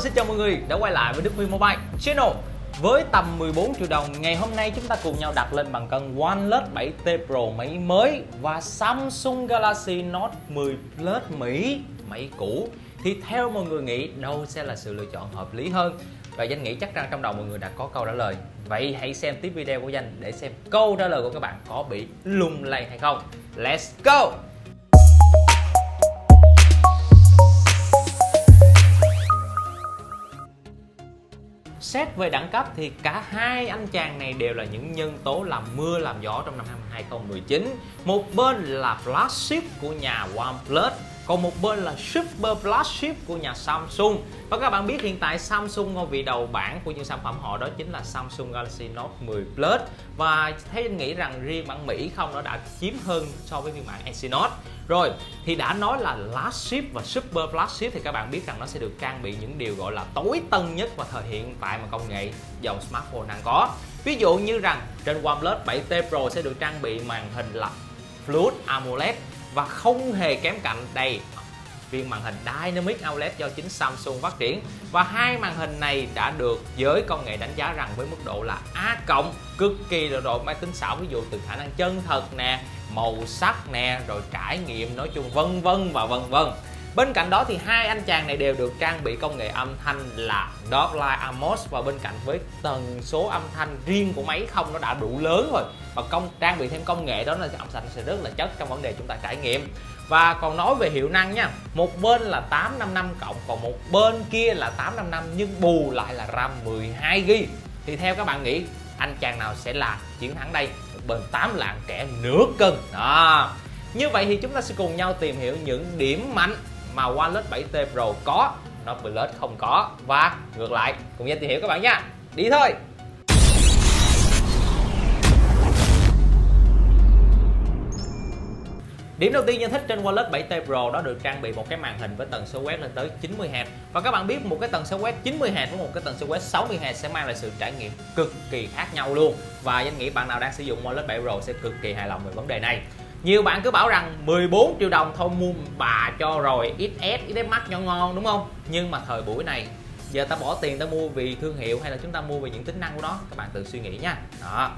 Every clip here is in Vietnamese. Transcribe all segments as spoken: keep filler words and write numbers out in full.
và xin chào mọi người đã quay lại với Đức Huy Mobile Channel. Với tầm mười bốn triệu đồng, ngày hôm nay chúng ta cùng nhau đặt lên bàn cân OnePlus bảy T Pro máy mới và Samsung Galaxy Note mười Plus Mỹ máy cũ. Thì theo mọi người nghĩ đâu sẽ là sự lựa chọn hợp lý hơn? Và Danh nghĩ chắc rằng trong đầu mọi người đã có câu trả lời. Vậy hãy xem tiếp video của Danh để xem câu trả lời của các bạn có bị lung lay hay không. Let's go! Xét về đẳng cấp thì cả hai anh chàng này đều là những nhân tố làm mưa làm gió trong năm hai không một chín. Một bên là flagship của nhà OnePlus, còn một bên là super flagship của nhà Samsung. Và các bạn biết hiện tại Samsung ngôi vị đầu bảng của những sản phẩm họ đó chính là Samsung Galaxy Note mười Plus. Và thấy anh nghĩ rằng riêng bản Mỹ không nó đã chiếm hơn so với phiên bản Exynos. Rồi, thì đã nói là flagship và super flagship thì các bạn biết rằng nó sẽ được trang bị những điều gọi là tối tân nhất và thời hiện tại mà công nghệ dòng smartphone đang có. Ví dụ như rằng trên OnePlus bảy T Pro sẽ được trang bị màn hình là Fluid AMOLED và không hề kém cạnh đây viên màn hình Dynamic ô lét do chính Samsung phát triển. Và hai màn hình này đã được giới công nghệ đánh giá rằng với mức độ là A cộng, cực kỳ là độ máy tính xảo, ví dụ từ khả năng chân thật nè, màu sắc nè, rồi trải nghiệm, nói chung vân vân và vân vân. Bên cạnh đó thì hai anh chàng này đều được trang bị công nghệ âm thanh là Dolby Atmos, và bên cạnh với tần số âm thanh riêng của máy không nó đã đủ lớn rồi, và công trang bị thêm công nghệ đó là âm thanh sẽ rất là chất trong vấn đề chúng ta trải nghiệm. Và còn nói về hiệu năng nha, một bên là tám năm năm cộng, còn một bên kia là tám năm năm nhưng bù lại là RAM mười hai gi-ga-bai. Thì theo các bạn nghĩ anh chàng nào sẽ là chiến thắng đây? Một bên tám lạng trẻ nửa cân đó. Như vậy thì chúng ta sẽ cùng nhau tìm hiểu những điểm mạnh mà OnePlus bảy T Pro có, Note mười Plus không có, và ngược lại. Cùng nhau tìm hiểu các bạn nha. Đi thôi. Điểm đầu tiên Danh thích trên OnePlus bảy T Pro đó được trang bị một cái màn hình với tần số quét lên tới chín mươi héc. Và các bạn biết một cái tần số quét chín mươi héc với một cái tần số quét sáu mươi héc sẽ mang lại sự trải nghiệm cực kỳ khác nhau luôn. Và Danh nghĩ bạn nào đang sử dụng OnePlus bảy Pro sẽ cực kỳ hài lòng về vấn đề này. Nhiều bạn cứ bảo rằng mười bốn triệu đồng thôi mua bà cho rồi, ích ét, ích ét Max ngon ngon đúng không? Nhưng mà thời buổi này giờ ta bỏ tiền ta mua vì thương hiệu hay là chúng ta mua vì những tính năng của nó? Các bạn tự suy nghĩ nha. Đó,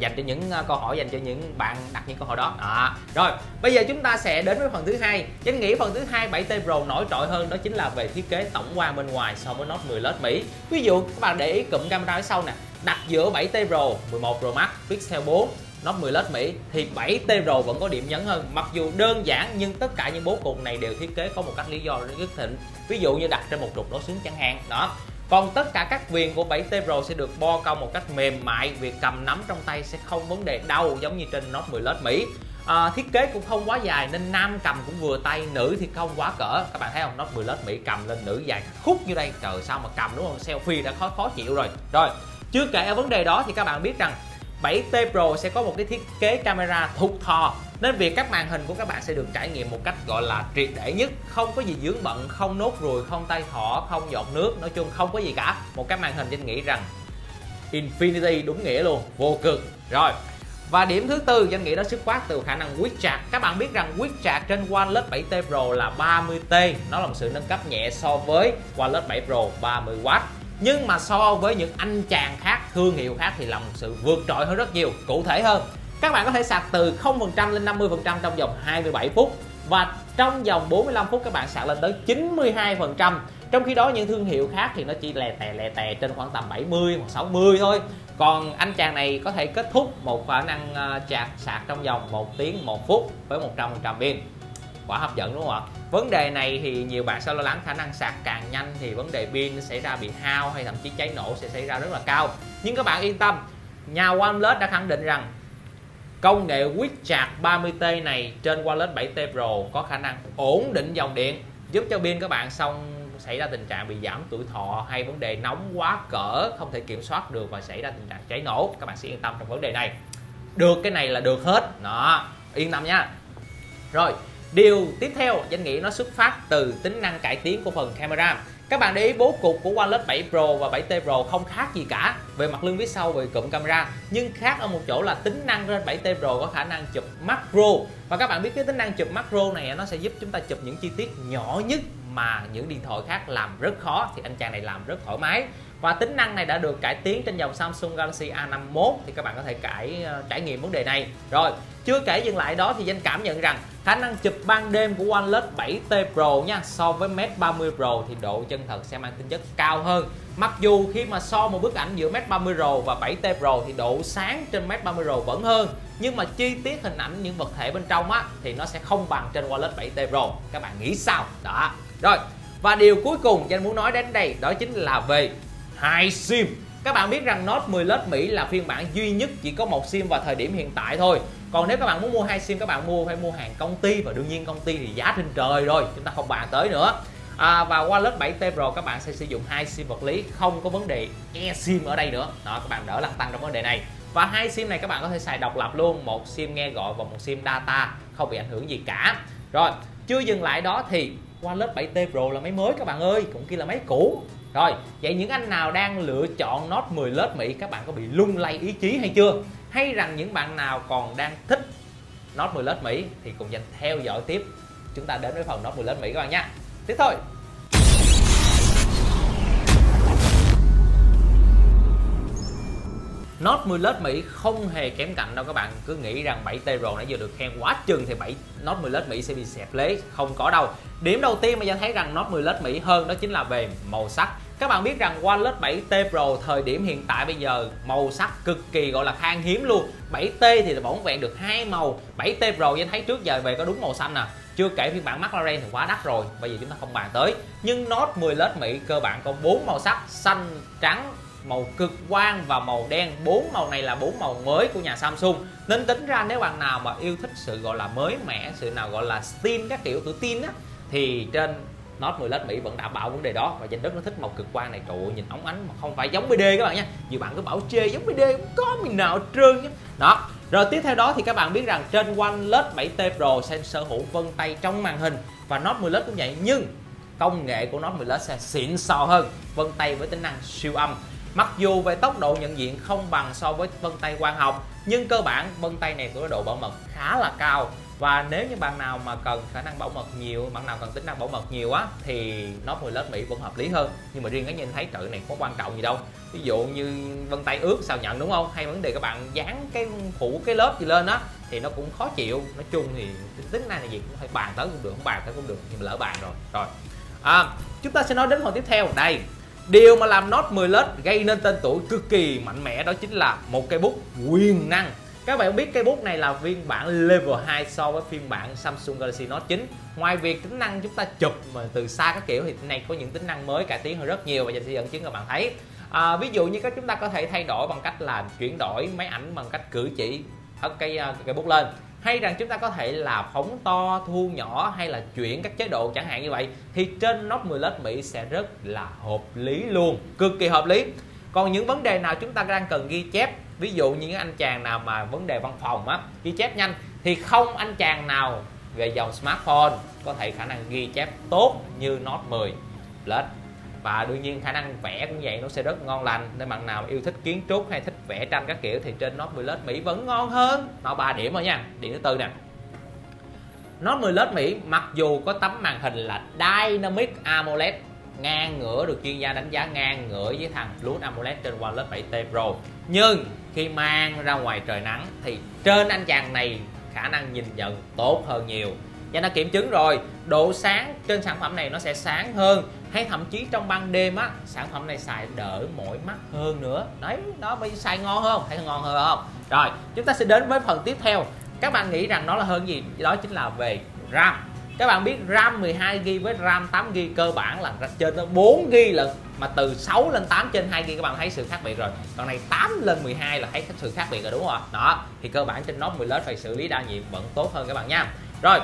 dành cho những câu hỏi dành cho những bạn đặt những câu hỏi đó. Đó. Rồi, bây giờ chúng ta sẽ đến với phần thứ hai. Danh nghĩ phần thứ hai bảy T Pro nổi trội hơn đó chính là về thiết kế tổng quan bên ngoài so với Note mười Plus Mỹ. Ví dụ các bạn để ý cụm camera ở sau nè, đặt giữa bảy T Pro, mười một Pro Max, Pixel bốn, Note mười Plus Mỹ thì bảy T Pro vẫn có điểm nhấn hơn. Mặc dù đơn giản nhưng tất cả những bố cục này đều thiết kế có một cách lý do rất thịnh. Ví dụ như đặt trên một trục đối xứng chẳng hạn đó. Còn tất cả các viền của bảy T Pro sẽ được bo cong một cách mềm mại, việc cầm nắm trong tay sẽ không vấn đề đau giống như trên Note mười Plus Mỹ. À, thiết kế cũng không quá dài nên nam cầm cũng vừa tay, nữ thì không quá cỡ. Các bạn thấy không, Note mười Plus Mỹ cầm lên nữ dài khúc như đây, trời sao mà cầm đúng không, selfie đã khó khó chịu rồi. Rồi, chưa kể ở vấn đề đó thì các bạn biết rằng bảy T Pro sẽ có một cái thiết kế camera thụt thò nên việc các màn hình của các bạn sẽ được trải nghiệm một cách gọi là triệt để nhất, không có gì dướng bận, không nốt ruồi, không tay thỏ, không giọt nước, nói chung không có gì cả. Một cái màn hình Danh nghĩ rằng Infinity đúng nghĩa luôn, vô cực. Rồi, và điểm thứ tư Danh nghĩ đó xuất phát từ khả năng quét chạc. Các bạn biết rằng quét chạc trên OnePlus bảy T Pro là ba mươi tê, nó là một sự nâng cấp nhẹ so với OnePlus bảy Pro ba mươi oát. Nhưng mà so với những anh chàng khác, thương hiệu khác thì là một sự vượt trội hơn rất nhiều. Cụ thể hơn, các bạn có thể sạc từ không phần trăm lên năm mươi phần trăm trong vòng hai mươi bảy phút, và trong vòng bốn mươi lăm phút các bạn sạc lên tới chín mươi hai phần trăm. Trong khi đó những thương hiệu khác thì nó chỉ lè tè lè tè trên khoảng tầm bảy mươi hoặc sáu mươi thôi. Còn anh chàng này có thể kết thúc một khả năng chạc sạc trong vòng một tiếng một phút với một trăm phần trăm pin. Quả hấp dẫn đúng không ạ? Vấn đề này thì nhiều bạn sẽ lo lắng khả năng sạc càng nhanh thì vấn đề pin xảy ra bị hao hay thậm chí cháy nổ sẽ xảy ra rất là cao. Nhưng các bạn yên tâm, nhà OnePlus đã khẳng định rằng công nghệ quét chạc ba mươi tê này trên OnePlus bảy T Pro có khả năng ổn định dòng điện, giúp cho pin các bạn xong xảy ra tình trạng bị giảm tuổi thọ hay vấn đề nóng quá cỡ không thể kiểm soát được và xảy ra tình trạng cháy nổ. Các bạn sẽ yên tâm trong vấn đề này. Được cái này là được hết. Đó, yên tâm nha. Rồi, điều tiếp theo Danh nghĩ nó xuất phát từ tính năng cải tiến của phần camera. Các bạn để ý bố cục của OnePlus bảy Pro và bảy T Pro không khác gì cả về mặt lưng phía sau, về cụm camera, nhưng khác ở một chỗ là tính năng trên bảy T Pro có khả năng chụp macro. Và các bạn biết cái tính năng chụp macro này nó sẽ giúp chúng ta chụp những chi tiết nhỏ nhất mà những điện thoại khác làm rất khó thì anh chàng này làm rất thoải mái. Và tính năng này đã được cải tiến trên dòng Samsung Galaxy A năm mốt thì các bạn có thể cải trải nghiệm vấn đề này. Rồi, chưa kể dừng lại đó thì Danh cảm nhận rằng khả năng chụp ban đêm của OnePlus bảy T Pro nha, so với Mate ba mươi Pro thì độ chân thật sẽ mang tính chất cao hơn. Mặc dù khi mà so một bức ảnh giữa Mate ba mươi Pro và bảy T Pro thì độ sáng trên Mate ba mươi Pro vẫn hơn, nhưng mà chi tiết hình ảnh những vật thể bên trong á thì nó sẽ không bằng trên OnePlus bảy T Pro. Các bạn nghĩ sao? Đó. Rồi, và điều cuối cùng Danh muốn nói đến đây đó chính là về hai sim. Các bạn biết rằng Note mười Plus Mỹ là phiên bản duy nhất chỉ có một sim vào thời điểm hiện tại thôi. Còn nếu các bạn muốn mua hai sim, các bạn mua phải mua hàng công ty, và đương nhiên công ty thì giá trên trời rồi, chúng ta không bàn tới nữa. À, và OnePlus bảy T Pro các bạn sẽ sử dụng hai sim vật lý, không có vấn đề eSIM ở đây nữa. Đó, các bạn đỡ lăn tăn trong vấn đề này. Và hai sim này các bạn có thể xài độc lập luôn, một sim nghe gọi và một sim data, không bị ảnh hưởng gì cả. Rồi, chưa dừng lại đó thì OnePlus bảy T Pro là máy mới các bạn ơi, cũng kia là máy cũ. Rồi, vậy những anh nào đang lựa chọn Note mười Plus Mỹ, các bạn có bị lung lay ý chí hay chưa? Hay rằng những bạn nào còn đang thích Note mười Plus Mỹ thì cùng Danh theo dõi tiếp. Chúng ta đến với phần Note mười Plus Mỹ các bạn nha. Tiếp thôi. Note mười Plus Mỹ không hề kém cạnh đâu các bạn. Cứ nghĩ rằng bảy T Pro nãy giờ được khen quá chừng thì bảy Note mười Plus Mỹ sẽ bị xẹp lế, không có đâu. Điểm đầu tiên mà Danh thấy rằng Note mười Plus Mỹ hơn đó chính là về màu sắc. Các bạn biết rằng OnePlus bảy T Pro thời điểm hiện tại bây giờ màu sắc cực kỳ gọi là khan hiếm luôn. bảy T thì vỏn vẹn được hai màu, bảy T Pro Danh thấy trước giờ về có đúng màu xanh nè. À. Chưa kể phiên bản McLaren thì quá đắt rồi, bây giờ chúng ta không bàn tới. Nhưng Note mười Plus Mỹ cơ bản có bốn màu sắc: xanh, trắng, màu cực quang và màu đen. Bốn màu này là bốn màu mới của nhà Samsung, nên tính ra nếu bạn nào mà yêu thích sự gọi là mới mẻ, sự nào gọi là steam các kiểu, tuổi teen á, thì trên Note mười Plus Mỹ vẫn đảm bảo vấn đề đó. Và Danh rất nó thích màu cực quang này, trời ơi, nhìn ống ánh mà không phải giống bê đê các bạn nha. Nhiều bạn cứ bảo chê giống bê đê không có mình nào trơn nhé. Đó. Rồi tiếp theo đó thì các bạn biết rằng trên OnePlus bảy T Pro sẽ sở hữu vân tay trong màn hình, và Note mười Plus cũng vậy, nhưng công nghệ của Note mười Plus sẽ xịn sò hơn, vân tay với tính năng siêu âm. Mặc dù về tốc độ nhận diện không bằng so với vân tay quang học, nhưng cơ bản vân tay này có độ bảo mật khá là cao. Và nếu như bạn nào mà cần khả năng bảo mật nhiều, bạn nào cần tính năng bảo mật nhiều á thì Note mười Plus Mỹ vẫn hợp lý hơn. Nhưng mà riêng cá nhân thấy tự này có quan trọng gì đâu. Ví dụ như vân tay ướt sao nhận, đúng không? Hay vấn đề các bạn dán cái phủ cái lớp gì lên á thì nó cũng khó chịu. Nói chung thì tính năng này gì cũng phải bàn tới cũng được, không bàn tới cũng được, nhưng mà lỡ bàn rồi. Rồi. À, chúng ta sẽ nói đến phần tiếp theo đây. Điều mà làm Note mười Plus gây nên tên tuổi cực kỳ mạnh mẽ đó chính là một cây bút quyền năng. Các bạn biết cây bút này là phiên bản level hai so với phiên bản Samsung Galaxy Note chín. Ngoài việc tính năng chúng ta chụp mà từ xa các kiểu thì này có những tính năng mới cải tiến hơn rất nhiều và Danh sẽ dẫn chứng các bạn thấy. À, ví dụ như các chúng ta có thể thay đổi bằng cách là chuyển đổi máy ảnh bằng cách cử chỉ hất cây cây bút lên, hay rằng chúng ta có thể là phóng to, thu nhỏ hay là chuyển các chế độ chẳng hạn như vậy, thì trên Note mười Plus Mỹ sẽ rất là hợp lý luôn, cực kỳ hợp lý. Còn những vấn đề nào chúng ta đang cần ghi chép, ví dụ như những anh chàng nào mà vấn đề văn phòng á, ghi chép nhanh, thì không anh chàng nào về dòng smartphone có thể khả năng ghi chép tốt như Note mười Plus. Và đương nhiên khả năng vẽ cũng vậy, nó sẽ rất ngon lành. Nên bạn nào yêu thích kiến trúc hay thích vẽ tranh các kiểu thì trên Note mười Plus Mỹ vẫn ngon hơn. Nó ba điểm rồi nha. Điểm thứ tư nè, Note mười Plus Mỹ mặc dù có tấm màn hình là Dynamic AMOLED ngang ngửa, được chuyên gia đánh giá ngang ngửa với thằng Fluid AMOLED trên OnePlus bảy T Pro, nhưng khi mang ra ngoài trời nắng thì trên anh chàng này khả năng nhìn nhận tốt hơn nhiều. Và nó kiểm chứng rồi, độ sáng trên sản phẩm này nó sẽ sáng hơn, hay thậm chí trong ban đêm á, sản phẩm này xài đỡ mỏi mắt hơn nữa. Đấy, nó phải xài ngon hơn, thấy ngon hơn không? Rồi, chúng ta sẽ đến với phần tiếp theo. Các bạn nghĩ rằng nó là hơn gì? Đó chính là về RAM. Các bạn biết RAM mười hai gi ga bai với RAM tám gi ga bai cơ bản là trên nó bốn gi ga bai lận, mà từ sáu lên tám trên hai gi ga bai các bạn thấy sự khác biệt rồi. Còn này tám lên mười hai là thấy sự khác biệt rồi đúng không? Đó, thì cơ bản trên Note mười Plus phải xử lý đa nhiệm vẫn tốt hơn các bạn nha. Rồi,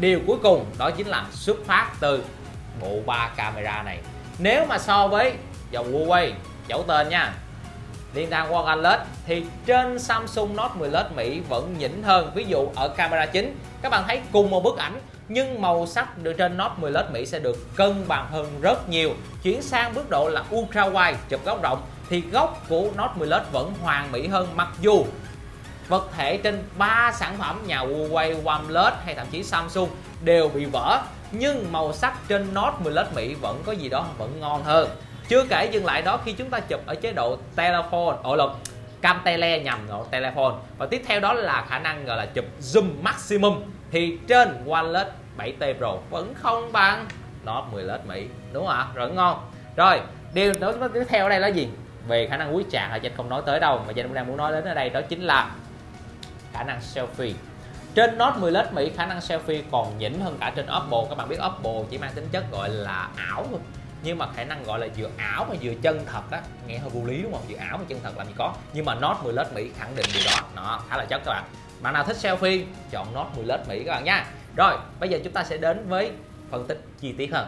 điều cuối cùng đó chính là xuất phát từ bộ ba camera này. Nếu mà so với dòng Huawei, dẫu tên nha, liên quan One u i thì trên Samsung Note mười Plus Mỹ vẫn nhỉnh hơn. Ví dụ ở camera chính, các bạn thấy cùng một bức ảnh nhưng màu sắc được trên Note mười Plus Mỹ sẽ được cân bằng hơn rất nhiều. Chuyển sang mức độ là ultra wide, chụp góc rộng thì góc của Note mười Plus vẫn hoàn mỹ hơn, mặc dù vật thể trên ba sản phẩm nhà Huawei, OnePlus hay thậm chí Samsung đều bị vỡ, nhưng màu sắc trên Note mười lăm Mỹ vẫn có gì đó vẫn ngon hơn. Chưa kể dừng lại đó, khi chúng ta chụp ở chế độ telephone, ổ lục cam tele nhằm vào telephone, và tiếp theo đó là khả năng gọi là chụp zoom maximum, thì trên OnePlus bảy T Pro vẫn không bằng Note mười lăm Mỹ, đúng không ạ? Rất ngon. Rồi, điều tiếp theo ở đây là gì? Về khả năng quý trà thì Danh không nói tới đâu, mà Danh cũng đang muốn nói đến ở đây, đó chính là khả năng selfie. Trên Note mười lăm Mỹ khả năng selfie còn nhỉnh hơn cả trên Oppo. Các bạn biết Oppo chỉ mang tính chất gọi là ảo thôi, nhưng mà khả năng gọi là vừa ảo mà vừa chân thật á, nghe hơi vô lý đúng không? Vừa ảo mà chân thật làm gì có. Nhưng mà Note mười lăm Mỹ khẳng định điều đó, nó khá là chất các bạn. Bạn nào thích selfie chọn Note mười lăm Mỹ các bạn nha. Rồi bây giờ chúng ta sẽ đến với phân tích chi tiết hơn.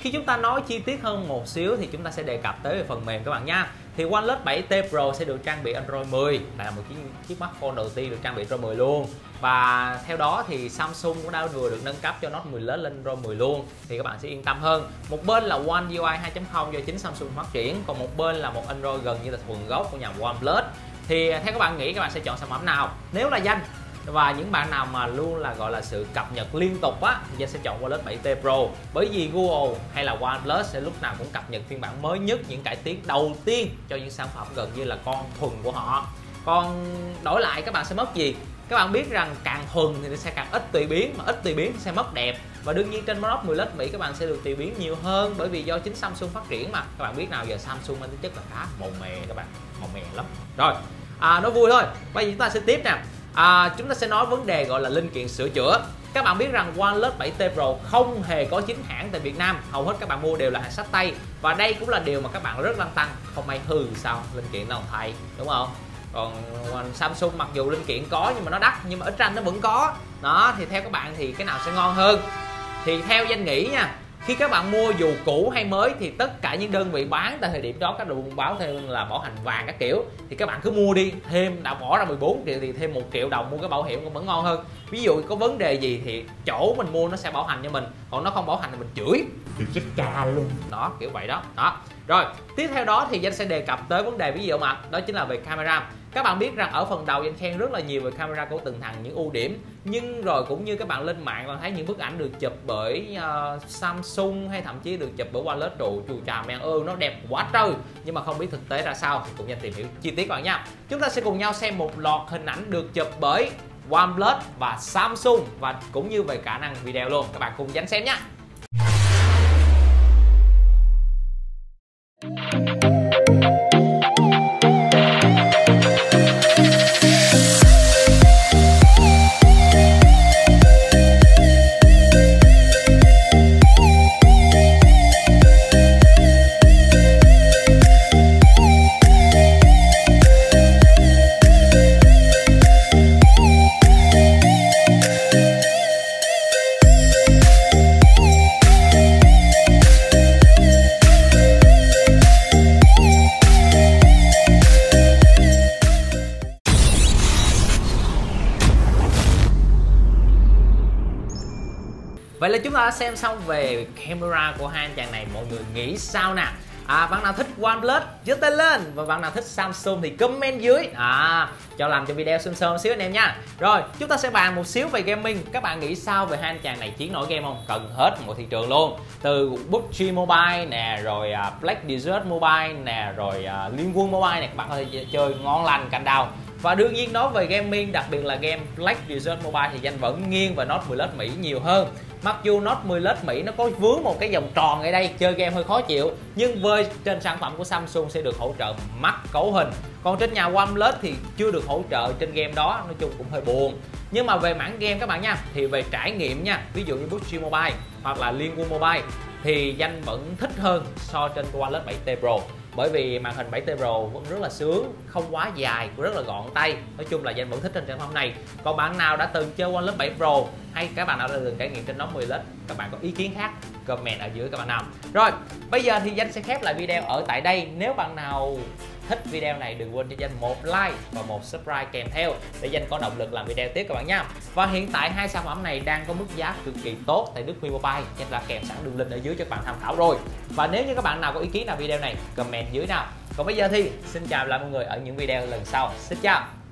Khi chúng ta nói chi tiết hơn một xíu thì chúng ta sẽ đề cập tới về phần mềm các bạn nha. Thì OnePlus bảy T Pro sẽ được trang bị Android mười, là một chiếc, chiếc smartphone đầu tiên được trang bị Android mười luôn. Và theo đó thì Samsung cũng đã vừa được nâng cấp cho Note mười lăm lên Android mười luôn, thì các bạn sẽ yên tâm hơn. Một bên là One U I hai chấm không do chính Samsung phát triển, còn một bên là một Android gần như là thuần gốc của nhà OnePlus. Thì theo các bạn nghĩ các bạn sẽ chọn sản phẩm nào? Nếu là Danh và những bạn nào mà luôn là gọi là sự cập nhật liên tục á, thì Danh sẽ chọn OnePlus bảy T Pro, bởi vì Google hay là OnePlus sẽ lúc nào cũng cập nhật phiên bản mới nhất, những cải tiến đầu tiên cho những sản phẩm gần như là con thuần của họ. Còn đổi lại các bạn sẽ mất gì? Các bạn biết rằng càng thuần thì nó sẽ càng ít tùy biến, mà ít tùy biến sẽ mất đẹp. Và đương nhiên trên Note mười lăm Mỹ các bạn sẽ được tùy biến nhiều hơn, bởi vì do chính Samsung phát triển mà. Các bạn biết nào giờ Samsung mang tính chất là khá màu mè các bạn, màu mè lắm. Rồi, à, nó vui thôi. Bây giờ chúng ta sẽ tiếp nè. À, chúng ta sẽ nói vấn đề gọi là linh kiện sửa chữa. Các bạn biết rằng OnePlus bảy T Pro không hề có chính hãng tại Việt Nam, hầu hết các bạn mua đều là hàng xách tay. Và đây cũng là điều mà các bạn rất lăn tăn, không may hư sao linh kiện đâu thầy, đúng không? Còn Samsung mặc dù linh kiện có nhưng mà nó đắt, nhưng mà ít ra nó vẫn có. Đó, thì theo các bạn thì cái nào sẽ ngon hơn? Thì theo Danh nghĩ nha, khi các bạn mua dù cũ hay mới thì tất cả những đơn vị bán tại thời điểm đó các đồ buôn báo theo là bảo hành vàng các kiểu, thì các bạn cứ mua đi, thêm đã bỏ ra mười bốn triệu thì thêm một triệu đồng mua cái bảo hiểm cũng vẫn ngon hơn. Ví dụ có vấn đề gì thì chỗ mình mua nó sẽ bảo hành cho mình, còn nó không bảo hành thì mình chửi thì chết cha luôn đó, kiểu vậy đó. Đó, rồi tiếp theo đó thì Danh sẽ đề cập tới vấn đề ví dụ mà đó chính là về camera. Các bạn biết rằng ở phần đầu Danh khen rất là nhiều về camera của từng thằng, những ưu điểm, nhưng rồi cũng như các bạn lên mạng bạn thấy những bức ảnh được chụp bởi uh, Samsung hay thậm chí được chụp bởi OnePlus trụ chù chà mèn ơi nó đẹp quá trời, nhưng mà không biết thực tế ra sao thì cùng Danh tìm hiểu chi tiết bạn nha. Chúng ta sẽ cùng nhau xem một loạt hình ảnh được chụp bởi OnePlus và Samsung, và cũng như về khả năng video luôn, các bạn cùng Danh xem nhé. Vậy là chúng ta đã xem xong về camera của hai anh chàng này, mọi người nghĩ sao nè? À, bạn nào thích OnePlus giơ tay lên, và bạn nào thích Samsung thì comment dưới à, cho làm cho video xôn xao xíu anh em nha. Rồi chúng ta sẽ bàn một xíu về gaming. Các bạn nghĩ sao về hai anh chàng này, chiến nổi game không? Cần hết mọi thị trường luôn, từ pê u bê giê Mobile nè, rồi Black Desert Mobile nè, rồi Liên Quân Mobile nè, các bạn có thể chơi ngon lành cành đào. Và đương nhiên nói về gaming, đặc biệt là game Black Desert Mobile thì Danh vẫn nghiêng về Note mười lăm Mỹ nhiều hơn. Mặc dù Note mười lăm Mỹ nó có vướng một cái vòng tròn ở đây, chơi game hơi khó chịu, nhưng với trên sản phẩm của Samsung sẽ được hỗ trợ mắt cấu hình. Còn trên nhà OnePlus thì chưa được hỗ trợ trên game đó, nói chung cũng hơi buồn. Nhưng mà về mảng game các bạn nha, thì về trải nghiệm nha, ví dụ như pê u bê giê Mobile hoặc là Liên Quân Mobile thì Danh vẫn thích hơn so trên OnePlus bảy T Pro. Bởi vì màn hình bảy T Pro vẫn rất là sướng, không quá dài, rất là gọn tay. Nói chung là Danh vẫn thích trên sản phẩm này. Còn bạn nào đã từng chơi OnePlus bảy Pro hay các bạn nào đã từng trải nghiệm trên Note mười lăm, các bạn có ý kiến khác, comment ở dưới các bạn nào. Rồi, bây giờ thì Danh sẽ khép lại video ở tại đây. Nếu bạn nào thích video này đừng quên cho Danh một like và một subscribe kèm theo để Danh có động lực làm video tiếp các bạn nha. Và hiện tại hai sản phẩm này đang có mức giá cực kỳ tốt tại Đức Huy Mobile, Danh đã kèm sẵn đường link ở dưới cho các bạn tham khảo rồi. Và nếu như các bạn nào có ý kiến nào video này, comment dưới nào. Còn bây giờ thì xin chào lại mọi người ở những video lần sau. Xin chào.